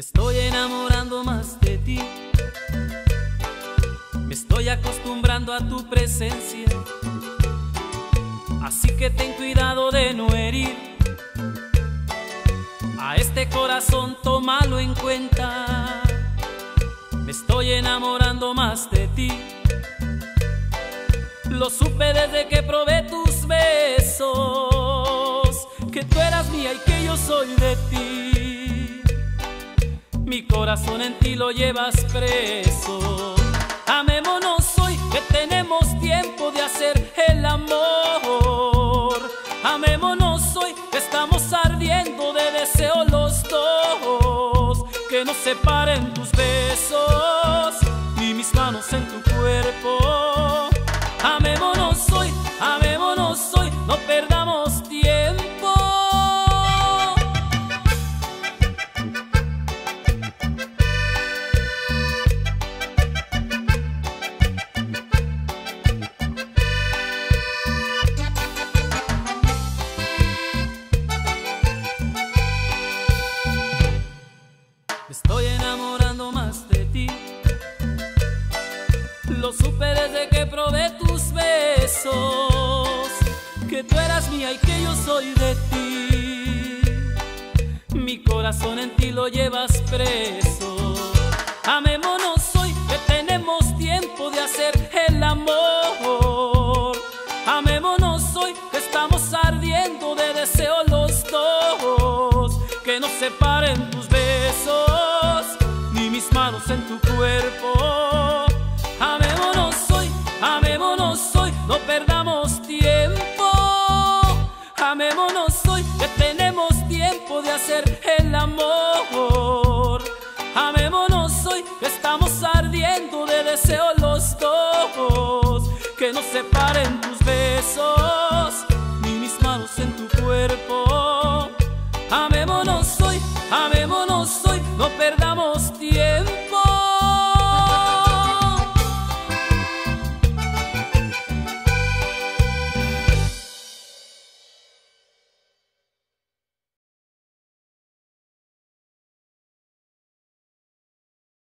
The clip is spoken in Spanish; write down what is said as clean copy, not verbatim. Me estoy enamorando más de ti. Me estoy acostumbrando a tu presencia. Así que ten cuidado de no herir a este corazón, tómalo en cuenta. Me estoy enamorando más de ti. Lo supe desde que probé tus besos, que tú eras mía y que yo soy de ti. Mi corazón en ti lo llevas preso. Amémonos hoy que tenemos tiempo de hacer el amor. Amémonos hoy que estamos ardiendo de deseo los dos. Que nos separen tus besos y mis manos en tu cuerpo. Amémonos hoy, no perdamos tiempo. Me estoy enamorando más de ti. Lo supe desde que probé tus besos, que tú eras mía y que yo soy de ti. Mi corazón en ti lo llevas preso. Amémonos hoy que tenemos tiempo de hacer el amor. Amémonos hoy que estamos ardiendo de deseo los dos. Que no separen tus besos ni mis manos en tu cuerpo. Amémonos hoy, no perdamos tiempo. Amémonos hoy, que tenemos tiempo de hacer el amor. Amémonos hoy, que estamos ardiendo de deseo los dos. Que no separen tus besos ni mis manos en tu cuerpo. Amémonos hoy, no perdamos tiempo.